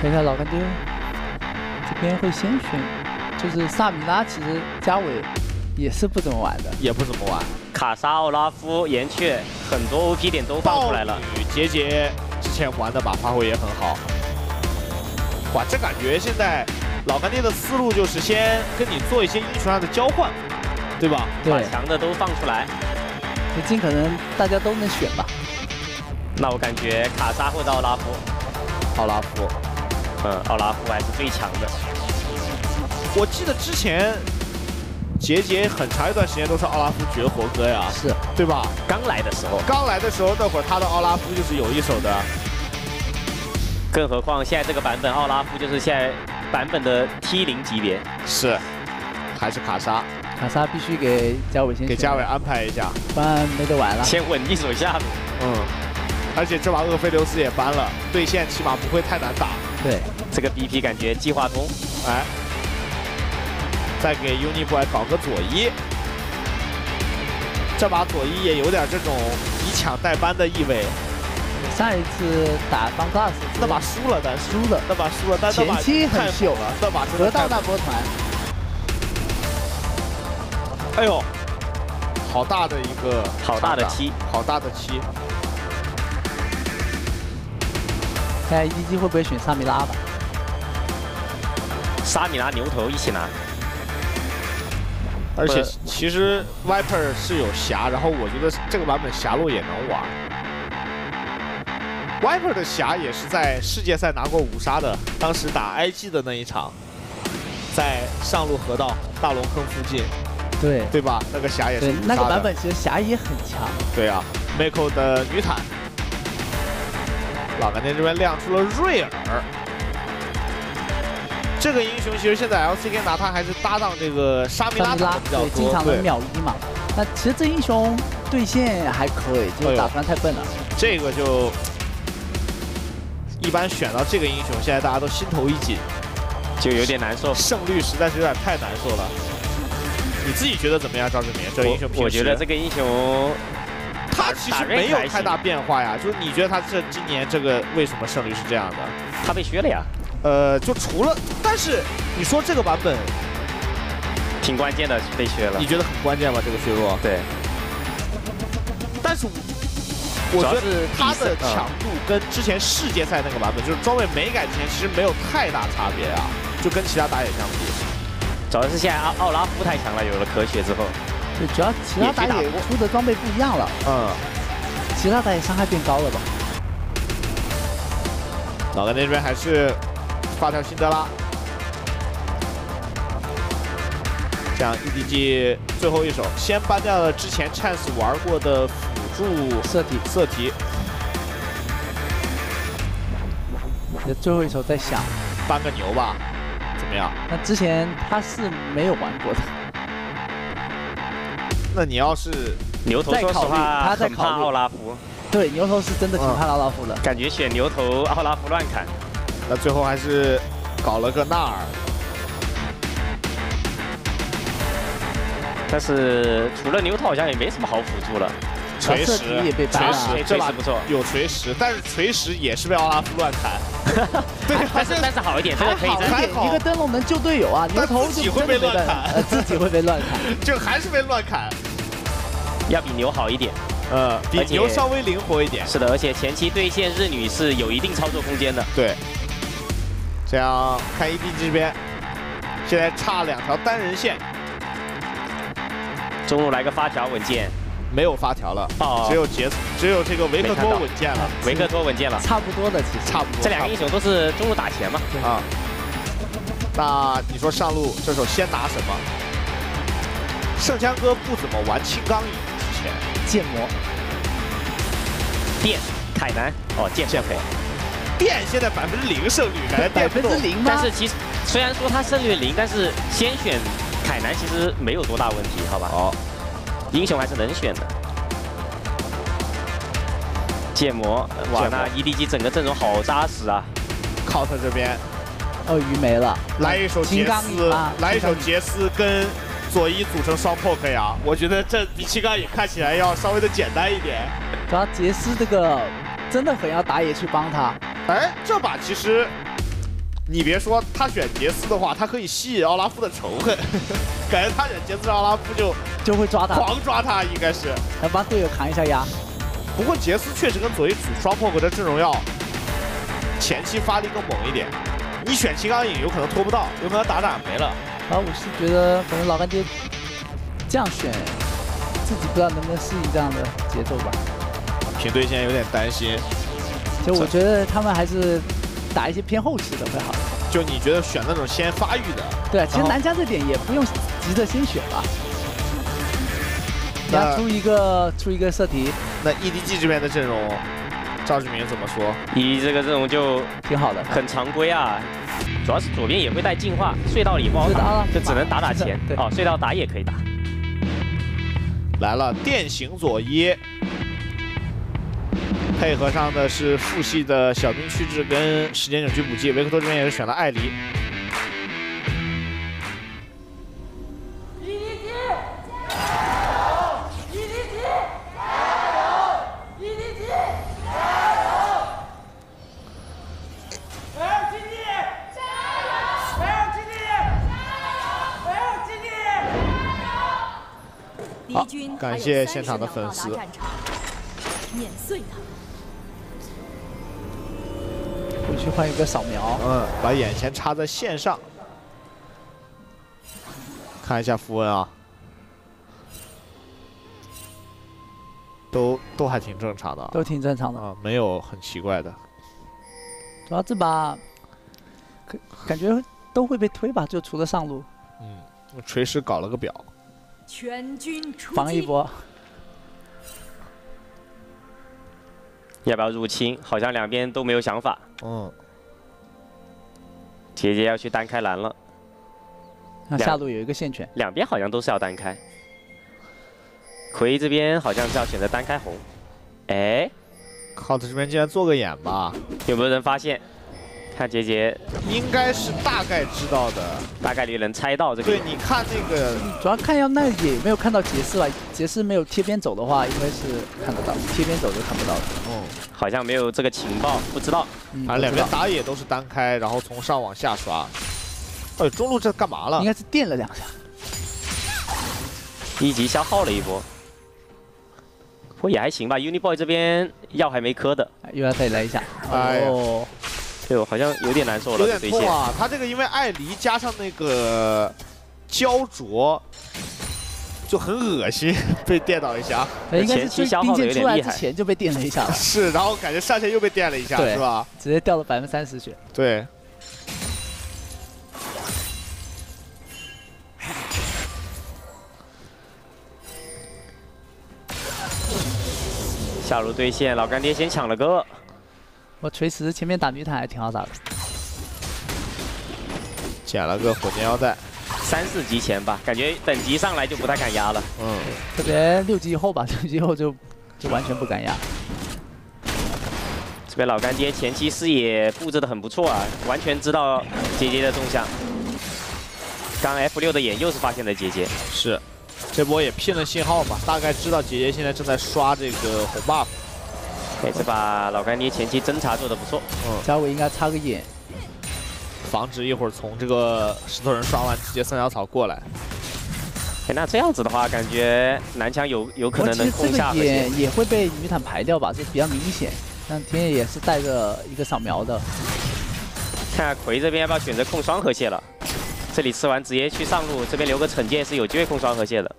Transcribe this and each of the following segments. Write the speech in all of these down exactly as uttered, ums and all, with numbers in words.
等一下，老干爹这边会先选，就是萨米拉，其实嘉伟也是不怎么玩的，也不怎么玩。卡莎、奥拉夫、岩雀，很多 O P 点都放出来了。杰杰之前玩的吧，发挥也很好。哇，这感觉现在老干爹的思路就是先跟你做一些英雄上的交换，对吧？对，把强的都放出来，就尽可能大家都能选吧。 那我感觉卡莎或者奥拉夫，奥拉夫，嗯，奥拉夫还是最强的。我记得之前杰杰很长一段时间都是奥拉夫绝活哥呀，是对吧？刚来的时候，刚来的时候那会儿他的奥拉夫就是有一手的。更何况现在这个版本奥拉夫就是现在版本的 T 零级别。是，还是卡莎。 卡莎必须给嘉伟先给嘉伟安排一下，不然没得玩了。先稳一手下路，嗯，而且这把厄斐留斯也搬了，对线起码不会太难打。对，这个 B P 感觉计划通，哎，再给 Uniboy 搞个左一，这把左一也有点这种以抢代搬的意味。上一次打方大师那把输了，但输了，那把输了，但那把前期很秀了，那把得到那波团。 哎呦，好大的一个，好大的七，好大的七。看 E D G 会不会选萨米拉吧？萨米拉牛头一起拿。而且其实 Viper 是有霞，然后我觉得这个版本霞路也能玩。Viper 的霞也是在世界赛拿过五杀的，当时打 I G 的那一场，在上路河道大龙坑附近。 对对吧？那个霞也是，那个版本其实霞也很强。对啊 ，Meiko 的女坦，老干爹这边亮出了瑞尔。这个英雄其实现在 L C K 拿他还是搭档这个莎米拉比较多，对，经常能秒一嘛。那其实这英雄对线还可以，就打团太笨了。哎、这个就一般选到这个英雄，现在大家都心头一紧，就有点难受，胜率实在是有点太难受了。 你自己觉得怎么样，赵志明？这个英雄我，我觉得这个英雄，他其实没有太大变化呀。就是你觉得他这今年这个为什么胜率是这样的？他被削了呀。呃，就除了，但是你说这个版本挺关键的，被削了。你觉得很关键吗？这个削弱？对。但是我觉得他的强度跟之前世界赛那个版本，就是装备没改之前，其实没有太大差别啊，就跟其他打野相比。 主要是现在奥拉夫太强了，有了可血之后，就主要其他打野出的装备不一样了，嗯，其他打野伤害变高了吧？老干爹那边还是发条辛德拉，这样 E D G 最后一手先搬掉了之前 Chance 玩过的辅助色体，色体，最后一手在想搬个牛吧。 怎么样？那之前他是没有玩过的。那你要是牛头，说实话，他在考虑奥拉夫。对，牛头是真的挺怕奥拉夫的。嗯、感觉选牛头奥拉夫乱砍。那最后还是搞了个纳尔。但是除了牛头，好像也没什么好辅助了。锤石也被打了，锤石不错，有锤石，但是锤石也是被奥拉夫乱砍。 对，但是但是好一点，这个可以还好，一个灯笼能救队友啊，牛头自己会被乱砍，自己会被乱砍，就还是被乱砍，要比牛好一点，呃，比牛稍微灵活一点。是的，而且前期对线日女是有一定操作空间的。对，这样看 E D G 这边，现在差两条单人线，中路来个发条稳健。 没有发条了，哦、只有杰，只有这个维克多稳健了，维克多稳健了，差不多的，其实差不多。这两个英雄都是中路打钱嘛，啊。那你说上路这手先拿什么？圣枪哥不怎么玩青钢影，之前剑魔、电、凯南，哦，剑剑魔。电现在百分之零胜率，感觉百分之零吗？但是其实虽然说他胜率零，但是先选凯南其实没有多大问题，好吧？哦。 英雄还是能选的，剑魔，哇，那 E D G 整个阵容好扎实啊 ！Cot 这边，鳄鱼没了，来一手杰斯，来一手杰斯跟佐伊组成双 poke 呀，我觉得这比青钢影看起来要稍微的简单一点。主要杰斯这个真的很要打野去帮他，哎，这把其实你别说，他选杰斯的话，他可以吸引奥拉夫的仇恨，感觉他选杰斯，奥拉夫就就会抓他，狂抓他应该是，来帮队友扛一下压。不过杰斯确实跟佐伊组双破格的阵容要前期发力更猛一点，你选秦刚影有可能拖不到，有可能打打没了。然后我是觉得，反正老干爹这样选，自己不知道能不能适应这样的节奏吧。平队现在有点担心，就我觉得他们还是。 打一些偏后期的会好，就你觉得选那种先发育的？对，其实南迦这点也不用急着先选吧。那出一个出一个射题。那 E D G 这边的阵容，赵志明怎么说 ？E D G 这个阵容就挺好的，很常规啊。主要是左边也会带进化，隧道里不好打，就只能打打前。哦，隧道打也可以打。来了，电刑佐伊。 配合上的是副系的小兵趋治跟时间扭曲补剂，维克多这边也是选了艾黎。好，感谢现场的粉丝。碾碎他！ 回去换一个扫描，嗯，把眼前插在线上，看一下符文啊，都都还挺正常的、啊，都挺正常的啊、嗯，没有很奇怪的。主要这把，感觉都会被推吧，就除了上路。嗯，我锤石搞了个表，全军出击，防一波。 要不要入侵？好像两边都没有想法。嗯。姐姐要去单开蓝了。那下路有一个线圈。两边好像都是要单开。奎这边好像是要选择单开红。哎 ，Cot 这边竟然做个眼吧？有没有人发现？看姐姐。应该是大概知道的，大概率能猜到这个。对，你看那个，主要看要那也没有看到杰斯吧？杰斯没有贴边走的话，应该是看得到；贴边走就看不到了。哦。 好像没有这个情报，不知道。啊，两边打野都是单开，然后从上往下刷。哎，中路这干嘛了？应该是电了两下，一级消耗了一波。不过也还行吧 ，Uniboy 这边药还没磕的，又要再来一下。哎呦，对我好像有点难受了，有点痛啊！他这个因为艾黎加上那个焦灼，就很恶心，被电倒一下。应该是冰剑出来之前就被电了一下了。是，然后感觉上线又被电了一下，是吧？直接掉了百分之三十血。对。下路对线，老干爹先抢了个。我锤石前面打女塔还挺好打的。捡了个火箭腰带。 三四级前吧，感觉等级上来就不太敢压了。嗯，特别六级以后吧，六级以后就就完全不敢压。这边老干爹前期视野布置的很不错啊，完全知道杰杰的动向。刚 F 六 的眼又是发现了杰杰，是，这波也拼了信号嘛，大概知道杰杰现在正在刷这个红 buff。哎，这把老干爹前期侦查做的不错。嗯，嘉伟应该插个眼。 防止一会儿从这个石头人刷完直接三角草过来。哎，那这样子的话，感觉南墙有有可能能控下。这个也也会被女坦排掉吧，这比较明显。但天野也是带着一个扫描的。看下葵这边要不要选择控双河蟹了？这里吃完直接去上路，这边留个惩戒是有机会控双河蟹的。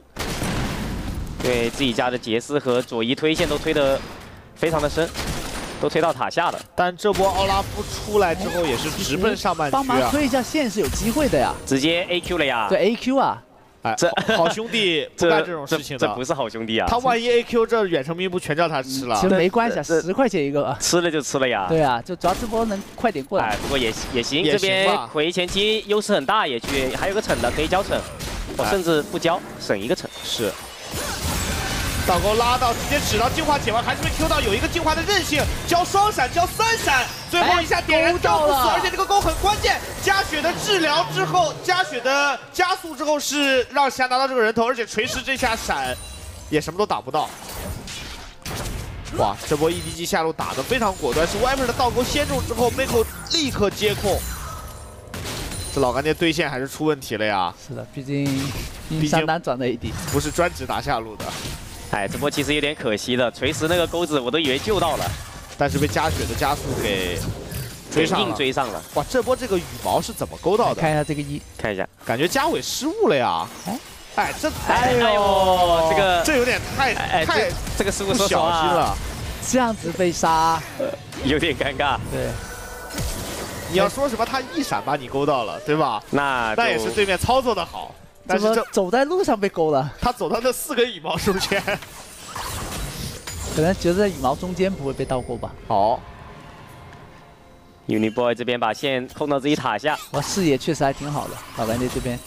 对自己家的杰斯和佐伊推线都推得非常的深。 都推到塔下了，但这波奥拉夫出来之后也是直奔上半区啊！帮忙推一下线是有机会的呀，直接 A Q 了呀！对 A Q 啊，哎，这好兄弟不干这种事情的，这不是好兄弟啊！他万一 A Q 这远程兵不全叫他吃了？其实没关系，十块钱一个，吃了就吃了呀！对啊，就主要这波能快点过来。哎，不过也也行，这边回前期优势很大，也去还有个惩的可以交惩，我甚至不交省一个惩是。 倒钩拉到，直接指到净化解完，还是被 Q 到，有一个净化的韧性，交双闪，交三闪，最后一下点燃掉不死，而且这个钩很关键，加血的治疗之后，加血的加速之后是让霞拿到这个人头，而且锤石这下闪也什么都打不到。哇，这波 E D G 下路打得非常果断，是 Viper 的倒钩先中之后 ，Meiko 立刻接控，这老干爹对线还是出问题了呀。是的，毕竟上单转的 A D 不是专职打下路的。哎，这波其实有点可惜了，锤石那个钩子我都以为救到了，但是被加血的加速给追上了。硬追上了。哇，这波这个羽毛是怎么勾到的？看一下这个一，看一下，感觉嘉伟失误了呀。哎 哎，这哎呦，这个这有点太太这个失误，说小心了，这样子被杀有点尴尬。对，你要说什么他一闪把你勾到了，对吧？那那也是对面操作的好，但是这走在路上被勾了，他走到那四个羽毛中间，可能觉得羽毛中间不会被倒钩吧。好 ，Uniboy 这边把线控到自己塔下，我视野确实还挺好的，老干爹这边。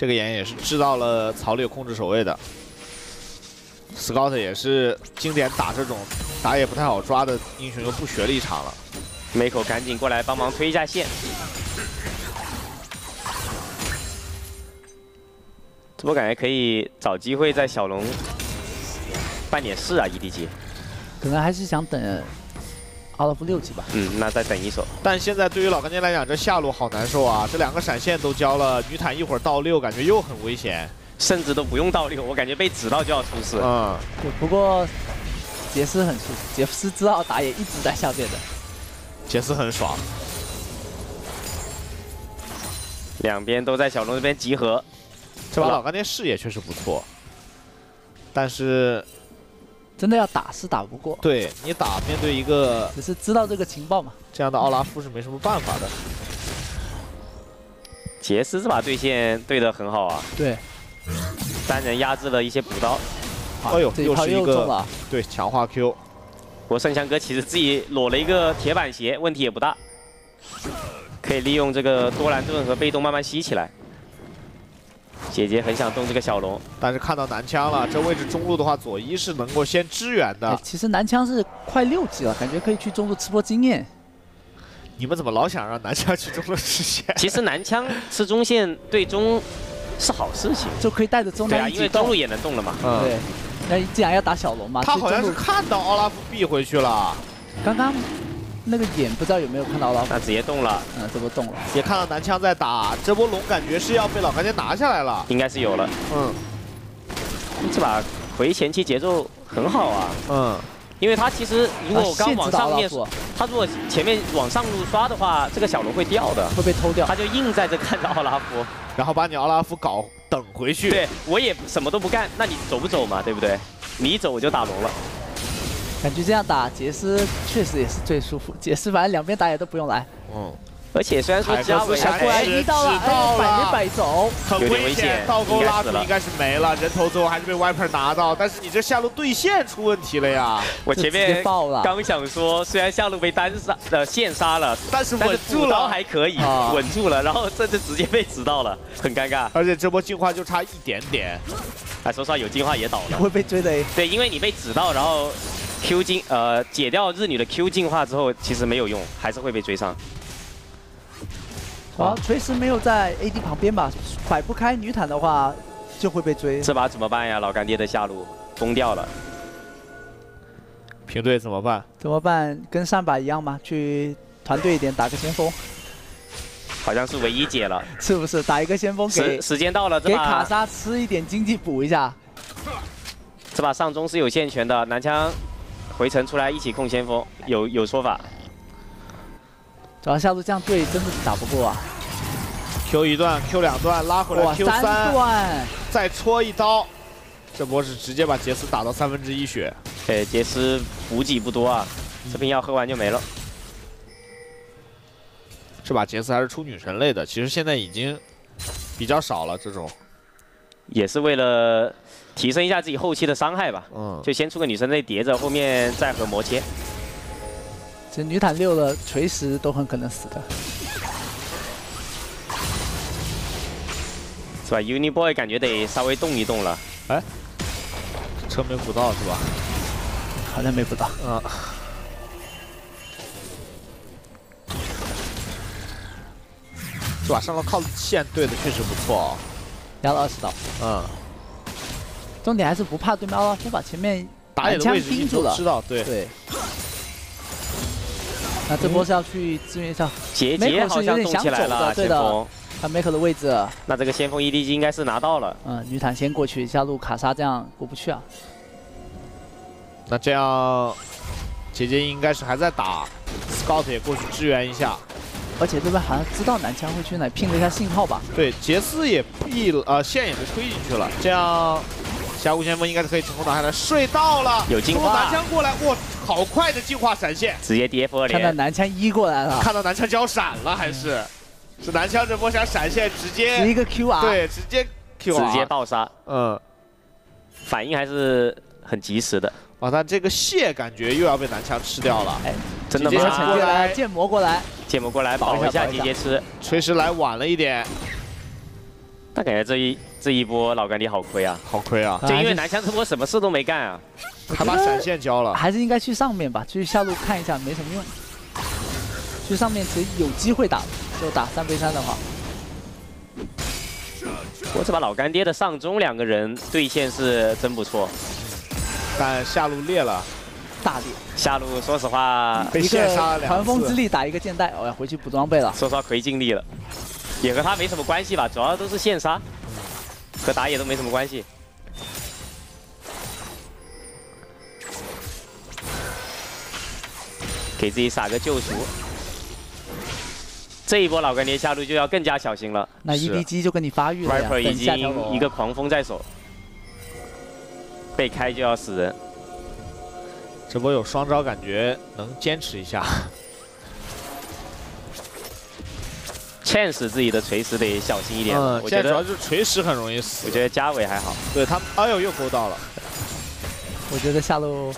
这个眼也是知道了草里有控制守卫的 ，Scout 也是经典打这种打野不太好抓的英雄又不学了一场了。Meiko 赶紧过来帮忙推一下线。这波感觉可以找机会在小龙办点事啊 ，E D G。可能还是想等奥拉夫六级吧。嗯，那再等一手。但现在对于老干爹来讲，这下路好难受啊！这两个闪现都交了，女坦一会儿到六，感觉又很危险，甚至都不用到六，我感觉被指到就要出事。嗯，不过杰斯很舒服，杰斯知道打野一直在下边的，杰斯很爽。两边都在小龙这边集合，这把老干爹视野确实不错，但是。 真的要打是打不过，对你打面对一个只是知道这个情报嘛，这样的奥拉夫是没什么办法的。杰斯这把对线对得很好啊，对，三人压制了一些补刀。哎呦，又是一个对强化 Q。我圣翔哥其实自己裸了一个铁板鞋，问题也不大，可以利用这个多兰盾和被动慢慢吸起来。 姐姐很想动这个小龙，但是看到男枪了，这位置中路的话，左一是能够先支援的。哎、其实男枪是快六级了，感觉可以去中路吃波经验。你们怎么老想让男枪去中路吃线？其实男枪吃中线对中是好事情，就可以带着中单一起动。对啊，因为中路也能动了嘛。嗯、对，那既然要打小龙嘛，他好像是看到奥拉夫避回去了。刚刚那个眼不知道有没有看到奥拉夫？那直接动了。嗯，这波动了。也看到男枪在打，这波龙感觉是要被老干爹拿下来了。应该是有了。嗯，这把回前期节奏很好啊。嗯，因为他其实如果我刚往上面，他如果前面往上路刷的话，这个小龙会掉的，会被偷掉。他就硬在这看着奥拉夫，然后把你奥拉夫搞等回去。对，我也什么都不干，那你走不走嘛？对不对？你一走我就打龙了。 感觉这样打杰斯确实也是最舒服，杰斯反正两边打野都不用来。嗯，而且虽然说嘉伟过来一到了，哎，百没百走，很危险，倒钩拉住应该是没了，人头最后还是被 Viper 拿到，但是你这下路对线出问题了呀！我前面刚想说，虽然下路被单杀呃线杀了，但是稳住了还可以，稳住了，然后这就直接被指到了，很尴尬。而且这波进化就差一点点，哎，说实话有进化也倒了，会被追的。对，因为你被指到，然后。 Q 进呃解掉日女的 Q 进化之后，其实没有用，还是会被追上。啊，锤石没有在 A D 旁边吧？摆不开女坦的话，就会被追。这把怎么办呀？老干爹的下路崩掉了，平队怎么办？怎么办？跟上把一样吗？去团队一点，打个先锋。好像是唯一解了，是不是？打一个先锋给，给时间到了，这把给卡莎吃一点经济补一下。这把上中是有线权的，男枪。 回城出来一起控先锋，有有说法。主要下路这样对真的是打不过啊。Q 一段 ，Q 两段，拉回来 Q 三段，再戳一刀。这波是直接把杰斯打到三分之一血。对，杰斯补给不多啊，这瓶药喝完就没了。这把杰斯还是出女神类的，其实现在已经比较少了这种。也是为了。 提升一下自己后期的伤害吧，嗯，就先出个女生类叠着，后面再和魔切。这女坦溜了，锤石都很可能死的。是吧 ？Uniboy 感觉得稍微动一动了。哎，车没补到是吧？好像没补到。嗯。这把上路靠线对的确实不错哦，压了二十刀。嗯。 重点还是不怕对面奥拉夫把前面打野的位置盯住了，知道对对。那这波是要去支援一下，杰杰好像动起来了，对的，看 Meiko 的位置。那这个先锋 E D G 应该是拿到了。嗯，女坦先过去加入卡莎，这样过不去啊。那这样，杰杰应该是还在打 ，Scout 也过去支援一下。 而且这边好像知道男枪会去哪，拼了一下信号吧。对，杰斯也避了，呃，线也被推进去了。这样，峡谷先锋应该是可以成功打下来。睡到了，有进化。男枪过来，哇，好快的进化闪现，直接 D F 二连。看到男枪一过来了，看到男枪交闪了，还是、嗯、是男枪这波想闪现，直接一个 Q R， 对，直接 Q R， 直接爆杀。嗯，反应还是很及时的。 哇，他这个蟹感觉又要被男枪吃掉了，哎，真的吗？过来，剑魔过来，剑魔过来保护一下杰杰吃，锤石来晚了一点，但感觉这一这一波老干爹好亏啊，好亏啊！就因为男枪这波什么事都没干啊，还把闪现交了，还是应该去上面吧，去下路看一下没什么用，去上面只有机会打，就打三 v 三的话。 我这把老干爹的上中两个人对线是真不错。 但下路裂了，大裂。下路说实话，被线杀了两次。狂风之力打一个剑带，我要回去补装备了。说实话，奎尽力了，也和他没什么关系吧，主要都是线杀，和打野都没什么关系。给自己撒个救赎。这一波老干爹下路就要更加小心了。那 E D G 就跟你发育了呀， Viper 已经一个狂风在手。 被开就要死人，这波有双招，感觉能坚持一下。Chance 自己的锤石得小心一点，嗯、我觉得主要就是锤石很容易死。我觉得嘉伟还好，对他，哎呦又勾到了。我觉得下路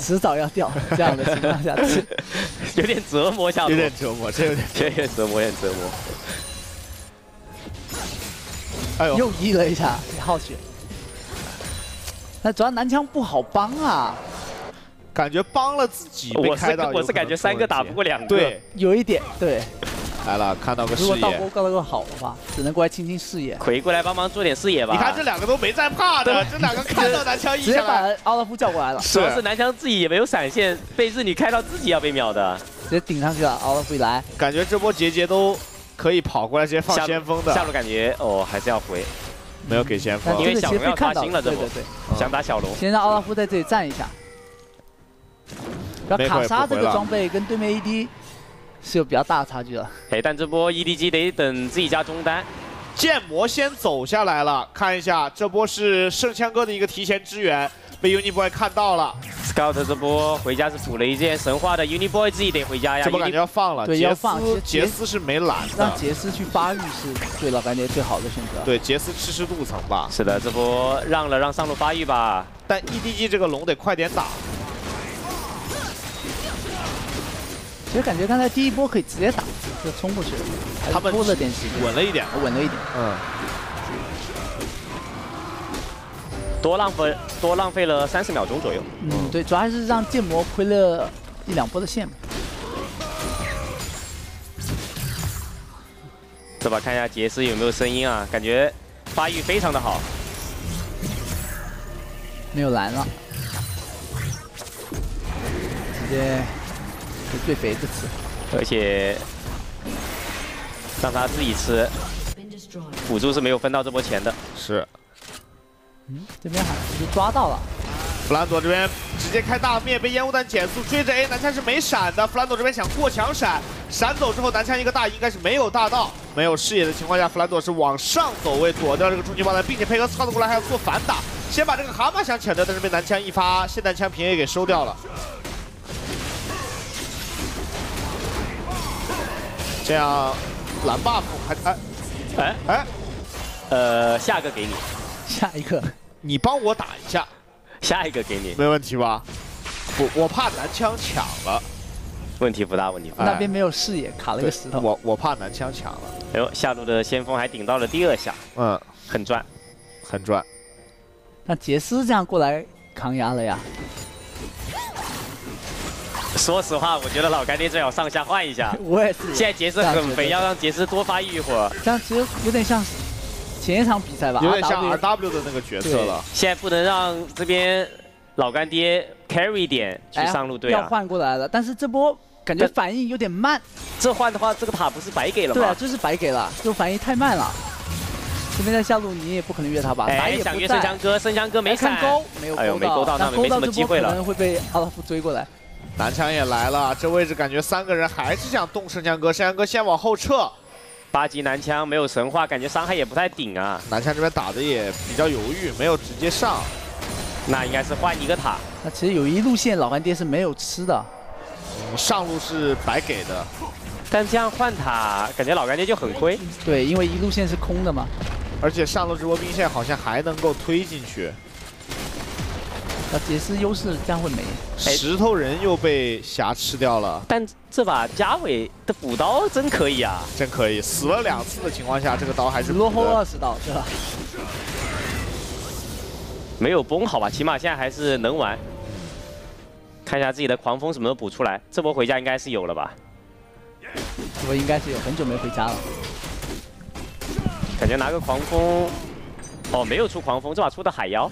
迟早要掉，这样的情况下有点折磨下路，有点折磨，这有点有点折磨，有点折磨。哎呦，又 E 了一下，耗血。 那主要男枪不好帮啊，感觉帮了自己被开到。我是我是感觉三个打不过两个，对，有一点对。来了，看到个视野。如果倒钩倒钩好的话，只能过来清清视野。奎过来帮忙做点视野吧。你看这两个都没在怕的，这两个看到男枪一下直接把奥拉夫叫过来了。主要是男枪自己也没有闪现，被日女开到自己要被秒的，直接顶上去了。奥拉夫一来，感觉这波杰杰都可以跑过来直接放先锋的。下路感觉哦还是要回。 没有给先锋，因为小龙要踏青了，对对对，想打小龙。先让奥拉夫在这里站一下。然后卡莎这个装备跟对面 E D 是有比较大的差距了。哎，但这波 E D G 得等自己家中单。剑魔先走下来了，看一下这波是圣枪哥的一个提前支援，被 Uniboy 看到了。Scout 这波回家是补了一件神话的 ，Uniboy 自己得回家呀。这波感觉要放了，对，要放。杰斯是没蓝的，让杰斯去发育是对老干爹最好的选择。对，杰斯吃吃镀层吧。是的，这波让了，让上路发育吧。但 E D G 这个龙得快点打。其实感觉刚才第一波可以直接打，就冲过去了。他们多了点时间，稳了一点，稳了一点。嗯。多浪费多浪费了三十秒钟左右。嗯，对，主要还是让剑魔亏了一两波的线。这把看一下杰斯有没有声音啊？感觉发育非常的好。没有蓝了，直接。 最肥的吃，而且让他自己吃，辅助是没有分到这波钱的。是，嗯，这边好像被抓到了。弗兰朵这边直接开大灭，被烟雾弹减速追着 A， 男枪是没闪的。弗兰朵这边想过墙闪，闪走之后男枪一个大应该是没有大到，没有视野的情况下，弗兰朵是往上走位躲掉这个终极爆弹，并且配合操作过来还要做反打，先把这个蛤蟆想抢掉，但是被男枪一发霰弹枪平 A 给收掉了。 这样蓝 buff 还哎哎哎，呃，下一个给你，下一个你帮我打一下，下一个给你，没问题吧？我我怕男枪抢了，问题不大，问题不大。那边没有视野，卡了个石头。我我怕男枪抢了。哎呦，下路的先锋还顶到了第二下，嗯，很赚，很赚。那杰斯这样过来扛压了呀。 说实话，我觉得老干爹最好上下换一下。我也是。现在杰斯很肥，要让杰斯多发育一会儿。这样其实有点像前一场比赛吧，有点像 R W 的那个角色了。现在不能让这边老干爹 carry 点去上路队啊。要换过来了，但是这波感觉反应有点慢。这换的话，这个塔不是白给了吗？对啊，这是白给了，就反应太慢了。这边在下路，你也不可能越他吧？哎，想越生香哥，生香哥没看勾，没有勾到，那没什么机会了，可能会被奥拉夫追过来。南墙也来了，这位置感觉三个人还是想动生香哥，生香哥先往后撤。 八级男枪没有神话，感觉伤害也不太顶啊。男枪这边打的也比较犹豫，没有直接上，那应该是换一个塔。那其实有一路线老干爹是没有吃的，嗯、上路是白给的，但这样换塔感觉老干爹就很亏。对，因为一路线是空的嘛，而且上路直播兵线好像还能够推进去。那杰斯优势这样会没。石头人又被霞吃掉了，但。 这把嘉伟的补刀真可以啊，真可以！死了两次的情况下，这个刀还是落后二十刀，对吧？没有崩，好吧，起码现在还是能玩。看一下自己的狂风什么时候补出来，这波回家应该是有了吧？这波应该是有，很久没回家了。感觉拿个狂风，哦，没有出狂风，这把出的海妖，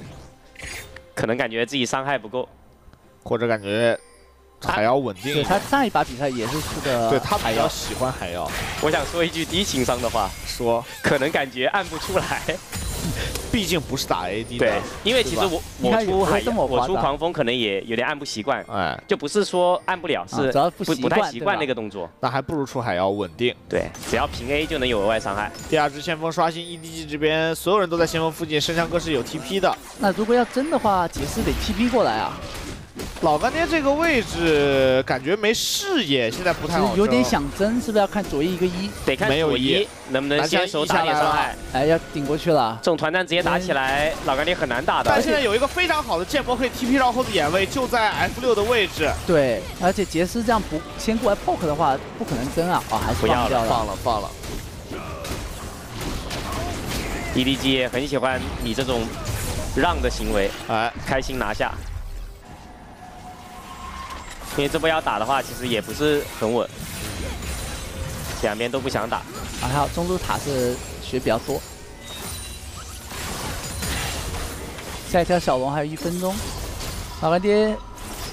可能感觉自己伤害不够，或者感觉。 海妖稳定，对他上一把比赛也是出的，对他比较喜欢海妖。我想说一句低情商的话，说可能感觉按不出来，毕竟不是打 A D 的。对，因为其实我我出海妖，我出狂风可能也有点按不习惯，哎，就不是说按不了，是不不太习惯那个动作。那还不如出海妖稳定，对，只要平 A 就能有额外伤害。第二支先锋刷新 E D G 这边，所有人都在先锋附近，生香哥是有 T P 的。那如果要真的话，杰斯得 T P 过来啊。 老干爹这个位置感觉没视野，现在不太好。有点想争，是不是要看左一一个一？得看左一能不能先手打点伤害。哎，要顶过去了。这种团战直接打起来，老干爹很难打的。但现在有一个非常好的剑波可以 T P 绕后的眼位，就在 F 六 的位置。对，而且杰斯这样不先过来 poke 的话，不可能争啊！啊，还是放掉了，放了，放了。E D G 也很喜欢你这种让的行为，哎，开心拿下。 因为这波要打的话，其实也不是很稳，两边都不想打。啊，还有中路塔是血比较多。下一条小龙还有一分钟，老干爹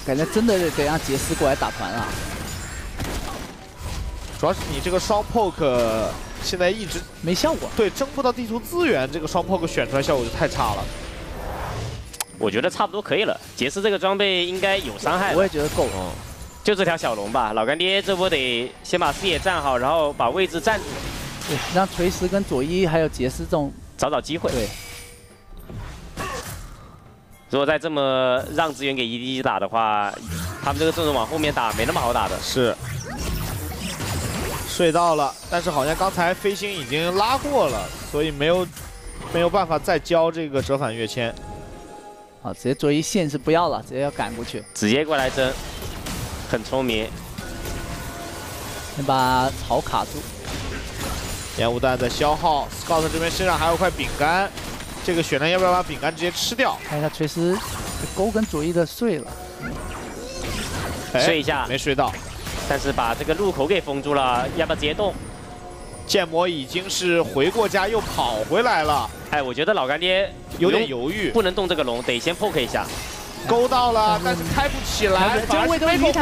感觉真的得让杰斯过来打团啊。主要是你这个双 poke 现在一直没效果，对，争不到地图资源，这个双 poke 选出来效果就太差了。 我觉得差不多可以了，杰斯这个装备应该有伤害。我也觉得够了，就这条小龙吧。老干爹这波得先把视野站好，然后把位置站住，对，让锤石跟佐伊还有杰斯这种找找机会。对，如果再这么让资源给 E D G 打的话，他们这个阵容往后面打没那么好打的。是。睡到了，但是好像刚才飞星已经拉过了，所以没有没有办法再交这个折返跃迁。 啊，直接做一线是不要了，直接要赶过去，直接过来争，很聪明。先把草卡住，烟雾弹在消耗。Scout 这边身上还有块饼干，这个血量要不要把饼干直接吃掉？看一下锤石，勾跟左翼的睡了，哎、睡一下没睡到，但是把这个路口给封住了，要不要直接动？ 剑魔已经是回过家又跑回来了，哎，我觉得老干爹有点犹豫，不能动这个龙，得先 poke 一下，勾到了，但是开不起来，反而Meiko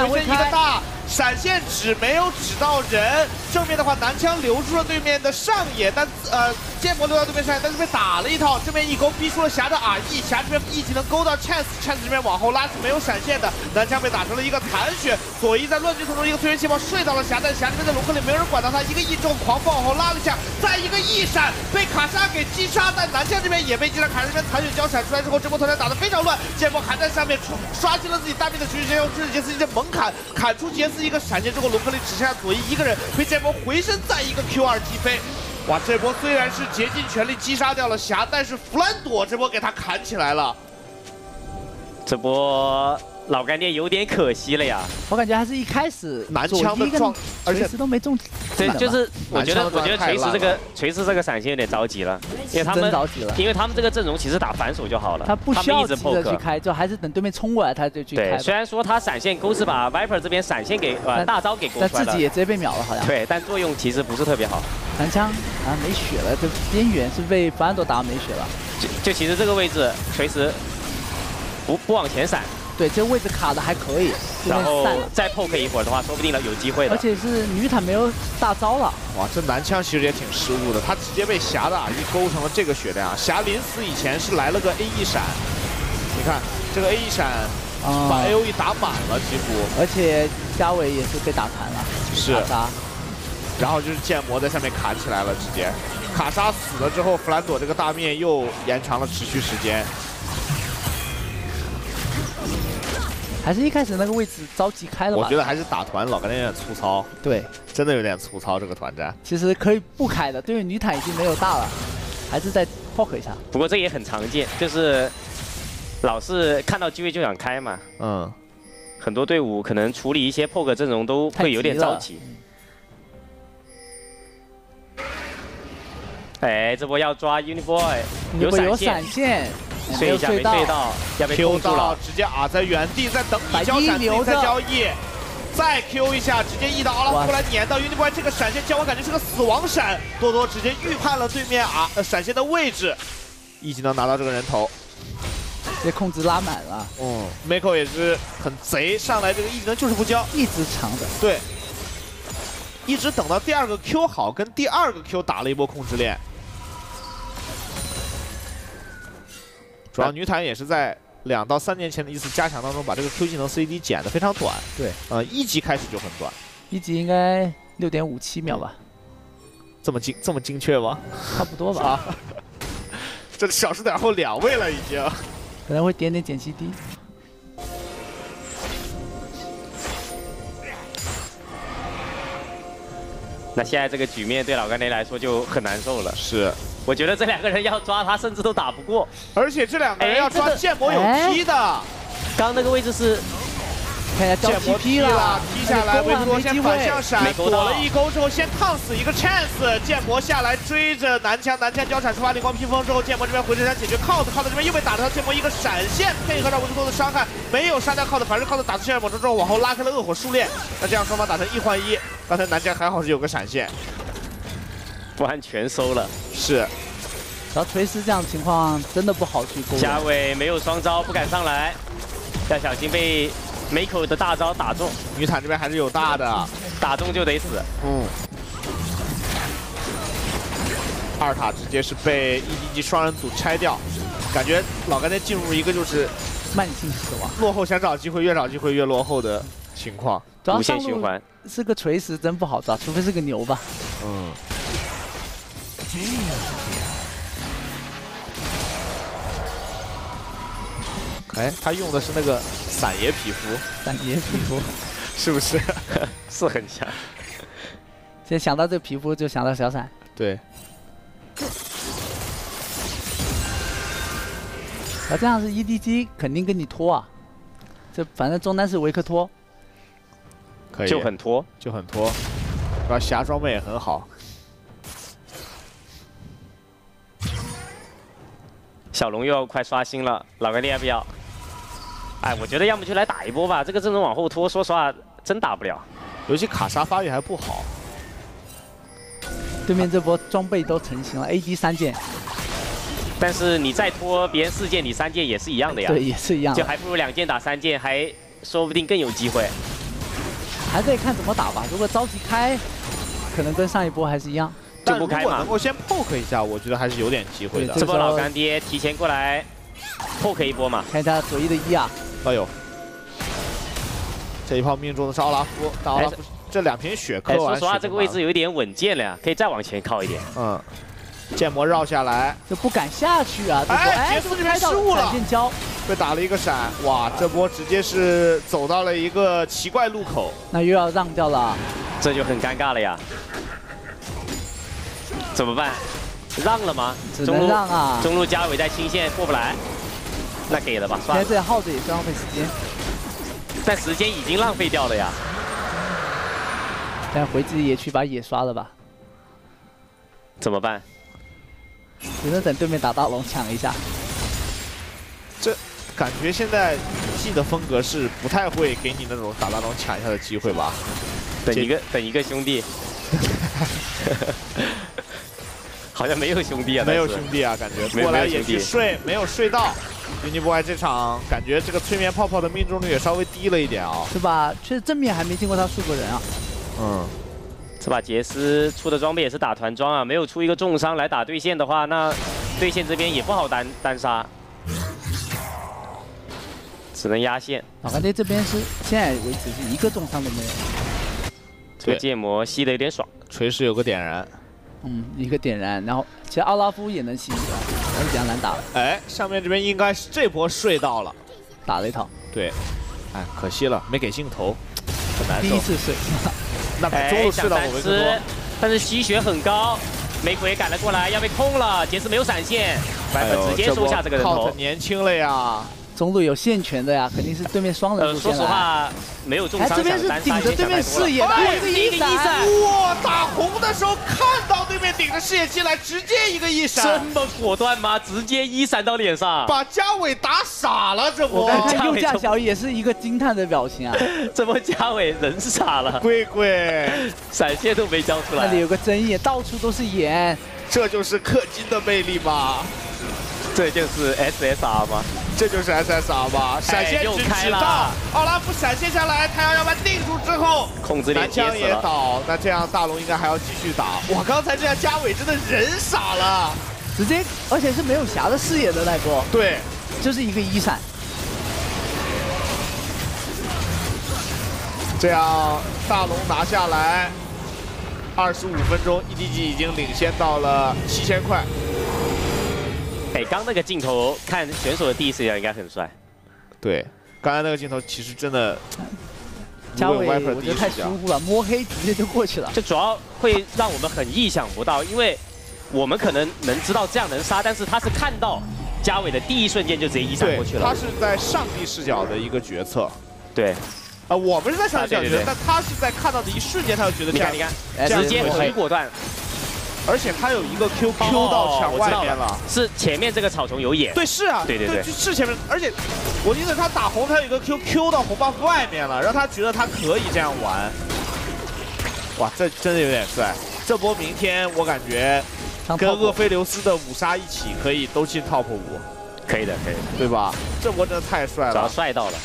回身一个大闪现指没有指到人，正面的话男枪留住了对面的上野，但呃剑魔留到对面上野，但是被打了一套，这边一勾逼出了霞的 R E， 霞这边一技能勾到 Chance，Chance 这边往后拉是没有闪现的，男枪被打成了一个残血，左一在乱军丛中一个催眠气泡睡到了霞，但霞这边在龙坑里没有人管到他，一个 E 之后狂暴往后拉了一下，再一个 E 闪被卡莎给击杀，但男枪这边也被击杀，卡莎这边残血交闪出来之后，这波团战打得非常乱，剑魔还在上面刷新了自己大兵的群体，用智杰斯一些猛砍砍出杰斯。 一个闪现之后，龙坑里只剩下佐伊一个人，被剑魔回身再一个 Q 二 击飞。哇，这波虽然是竭尽全力击杀掉了霞，但是弗兰朵这波给他砍起来了。这波老干爹有点可惜了呀，我感觉还是一开始男枪的撞，而且都没中。对，就是我觉得我觉得锤石这个锤石这个闪现有点着急了，因为他们因为他们这个阵容其实打反手就好了，他不需要急着去开，就还是等对面冲过来他就去开。对，虽然说他闪现勾是把 Viper 这边闪现给呃大招给勾出来了，但自己也直接被秒了好像。对，但作用其实不是特别好。男枪啊没血了，这边缘是被弗兰朵打没血了。就就其实这个位置锤石不不往前闪。对，这位置卡的还可以，然后再 poke 一会儿的话，说不定了有机会的。而且是女坦没有大招了。哇，这男枪其实也挺失误的，他直接被霞的 R E 勾成了这个血量。霞临死以前是来了个 A E 闪，你看这个 A E 闪把 A O E 打满了几乎，而且嘉伟也是被打残了，是卡莎，然后就是建模在下面卡起来了，直接卡莎死了之后，弗兰朵这个大面又延长了持续时间。 还是一开始那个位置着急开了吧？我觉得还是打团老感觉有点粗糙。对，真的有点粗糙这个团战。其实可以不开的，对于女坦已经没有大了，还是再 poke 一下。不过这也很常见，就是老是看到机会就想开嘛。嗯，很多队伍可能处理一些 poke 阵容都会有点着急。哎，这波要抓 Uniboy， 有闪现。闪现 睡一下没睡到，要被勾住了，直接啊在原地在等你交闪，再交E，再 Q 一下，直接E到奥拉夫来粘到 Uniboy 这个闪现交，我感觉是个死亡闪，多多直接预判了对面啊、呃、闪现的位置，一技能拿到这个人头，直接控制拉满了。嗯 ，Meiko 也是很贼，上来这个一技能就是不交，一直长的，对，一直等到第二个 Q 好，跟第二个 Q 打了一波控制链。 主要女坦也是在两到三年前的一次加强当中，把这个 Q 技能 C D 减得非常短。对，呃，一级开始就很短，一级应该 六点五七 秒吧？这么精这么精确吗？差不多吧。啊、这小数点后两位了已经。可能会点点减 C D。那现在这个局面对老干爹来说就很难受了。是。 我觉得这两个人要抓他，甚至都打不过。而且这两个人要抓剑魔有踢的，刚那个位置是剑魔踢了，踢下来，维多先反向闪躲了一勾之后，先烫死一个 Chance， 剑魔下来追着男枪，男枪交闪出发灵光披风之后，剑魔这边回身闪解决 Cos，Cos 这边又被打到，剑魔一个闪现配合上维多的伤害，没有杀掉 Cos， 反而 Cos 打出血染魔咒之后往后拉开了恶火数列，那这样双方打成一换一。刚才男枪还好是有个闪现。 不然全收了，是。然后锤师这样的情况真的不好去攻。嘉伟没有双招，不敢上来，要小心被Meiko的大招打中。女坦这边还是有大的，打中就得死。嗯。二塔直接是被 E D G 双人组拆掉，感觉老干爹进入一个就是慢性死亡，落后想找机会，越找机会越落后的情况，无限循环。是个锤师真不好抓，除非是个牛吧。嗯。 哎，他用的是那个散爷皮肤，散爷皮肤，是不是？是很像。现在想到这皮肤就想到小闪。对。啊，这样是 E D G 肯定跟你拖啊，这反正中单是维克拖，可以就很拖，就很拖。然后霞装备也很好。 小龙又要快刷新了，老干爹要不要？哎，我觉得要么就来打一波吧，这个阵容往后拖，说实话真打不了。尤其卡莎发育还不好，对面这波装备都成型了 ，A D 三件。但是你再拖，别人四件你三件也是一样的呀。对，也是一样的。就还不如两件打三件，还说不定更有机会。还得看怎么打吧，如果着急开，可能跟上一波还是一样。 就不开嘛，我先 poke 一下，我觉得还是有点机会的。这波老干爹提前过来 poke 一波嘛，看一下左一的一啊，哎呦，这一炮命中的是奥拉夫，但奥拉夫这两瓶血扣完。说实话，这个位置有一点稳健了呀，可以再往前靠一点。嗯，剑魔绕下来，就不敢下去啊。哎，杰夫这边失误了，被打了一个闪，哇，这波直接是走到了一个奇怪路口，那又要让掉了，这就很尴尬了呀。 怎么办？让了吗？只能让啊！中路嘉伟在清线过不来，那给了吧，算了。现在耗着也是浪费时间，但时间已经浪费掉了呀。但回自己野区把野刷了吧？怎么办？只能等对面打大龙抢一下。这感觉现在 G 的风格是不太会给你那种打大龙抢一下的机会吧？等一个，等一个兄弟。好像没有兄弟啊，没有兄弟啊，感觉过来也去睡，没有睡到， Uniboy 这场感觉这个催眠泡泡的命中率也稍微低了一点啊、哦，是吧？确实正面还没见过他输过人啊。嗯，这把杰斯出的装备也是打团装啊，没有出一个重伤来打对线的话，那对线这边也不好单单杀，只能压线。我感觉这边是现在为止是一个重伤都没有。这个剑魔吸的有点爽，锤石有个点燃。 嗯，一个点燃，然后其实奥拉夫也能吸引的，还是比较难打的。哎，上面这边应该是这波睡到了，打了一套。对，哎，可惜了，没给镜头，很难受。第一次睡，那比中路睡到我们更多。但是吸血很高，玫瑰赶了过来，要被控了。杰斯没有闪现，白粉直接收下这个人头。年轻了呀，中路有线权的呀，肯定是对面双人路线。呃，说实话。 没有重伤，这边是顶着对面视野，对着一闪，哇！打红的时候看到对面顶着视野进来，直接一个一闪，这么果断吗？直接一闪到脸上，把嘉伟打傻了，这波。右驾小雨也是一个惊叹的表情啊！这波嘉伟人傻了，贵贵闪现都没交出来。那里有个针眼，到处都是眼，这就是氪金的魅力吧？这就是 S S R 吗？ 这就是 S S R 吧，闪现直直到奥拉夫闪现下来，太阳要把定住之后，控制链接死了，南枪也倒，那这样大龙应该还要继续打。哇，刚才这样嘉伟真的人傻了，直接而且是没有霞的视野的那波，对，就是一个一闪，这样大龙拿下来，二十五分钟 E D G 已经领先到了七千块。 哎，刚那个镜头看选手的第一视角应该很帅。对，刚才那个镜头其实真的，嘉伟我觉得太疏忽了，摸黑直接就过去了。这主要会让我们很意想不到，因为我们可能能知道这样能杀，但是他是看到嘉伟的第一瞬间就直接一闪过去了。他是在上帝视角的一个决策。对，啊、呃，我们是在上帝视角决策，啊、对对对但他是在看到的一瞬间他就觉得这样，你看，你看，直接很果断。 而且他有一个 Q Q 到墙外面了，是前面这个草丛有眼。对，是啊，对对对，是前面。而且我记得他打红，他有一个 Q Q 到红 buff 外面了，让他觉得他可以这样玩。哇，这真的有点帅。这波明天我感觉跟厄斐琉斯的五杀一起可以都进 top 五，可以的，可以的，对吧？这波真的太帅了，主要帅到了。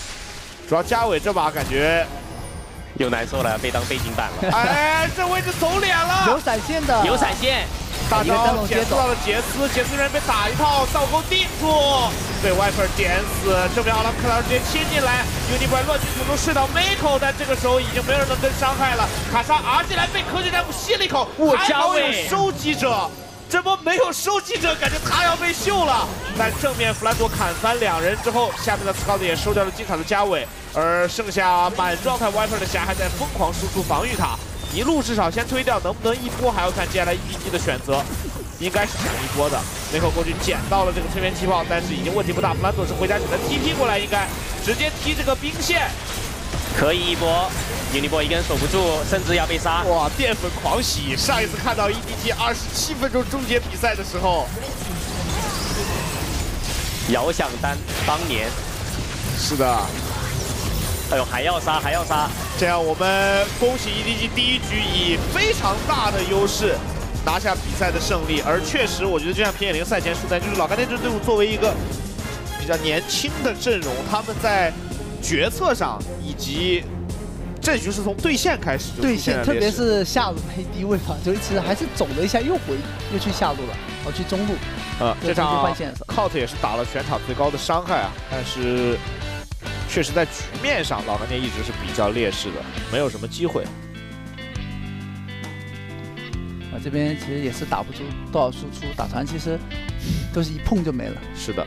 主要嘉伟这把感觉。 又难受了，被当背景板了。哎，这位置走脸了。有闪现的，有闪现。大招捡到了杰斯，杰斯这边被打一套，倒钩定住，被 Viper 点死。这边奥拉克拉直接切进来 ，Uniboy 乱军途中睡到 Meiko， 但这个时候已经没有人能跟伤害了。卡莎 R 进来被科学战斧吸了一口，我嘉伟收集者，这波没有收集者，感觉他要被秀了。但正面弗兰朵砍翻两人之后，下面的 Scout 也收掉了进场的嘉伟。 而剩下满状态 Viper 的霞还在疯狂输出防御塔，一路至少先推掉，能不能一波还要看接下来 E D G 的选择，应该是想一波的。梅口过去捡到了这个催眠气泡，但是已经问题不大。弗兰朵是回家只能 T P 过来，应该直接踢这个兵线，可以一波。Uniboy 一个人守不住，甚至要被杀。哇，淀粉狂喜！上一次看到 E D G 二十七分钟终结比赛的时候，遥想当当年。是的。 哎呦，还要杀，还要杀！这样我们恭喜 E D G 第一局以非常大的优势拿下比赛的胜利。而确实，我觉得就像平野绫赛前说的，就是老干爹这支队伍作为一个比较年轻的阵容，他们在决策上以及这局是从对线开始就，对线，特别是下路那第一位吧，就其实还是走了一下，又回又去下路了，哦，去中路。啊、嗯，这场 Cut 也是打了全场最高的伤害啊，但是。 确实，在局面上，老干爹一直是比较劣势的，没有什么机会。我这边其实也是打不出多少输出，打团其实都是一碰就没了。是的。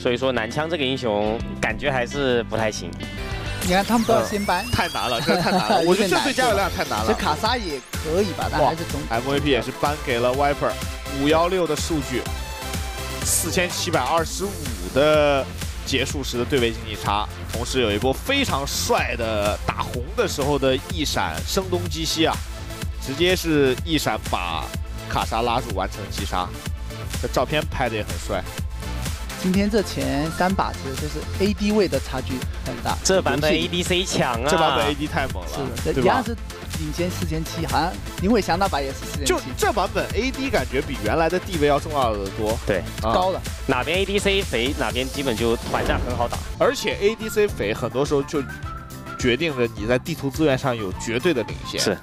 所以说，男枪这个英雄感觉还是不太行。你看他们都要先搬、嗯，太难了，真的太难了。我觉得这对加油量太难了。这卡莎也可以吧，但还是总 M V P 也是颁给了 Viper， 五一六的数据， 四千七百二十五的。 结束时的对位经济差，同时有一波非常帅的打红的时候的一闪，声东击西啊，直接是一闪把卡莎拉住，完成击杀。这照片拍的也很帅。今天这前三把其实就是 A D 位的差距很大。这版本 A D C 强啊！这版本 A D 太猛了，是的，一样是领先四千七，好像林伟翔那把也是四千七。就这版本 A D 感觉比原来的地位要重要的多，对，啊、高了。哪边 A D C 肥，哪边基本就团战很好打。而且 A D C 肥很多时候就决定了你在地图资源上有绝对的领先。是啊。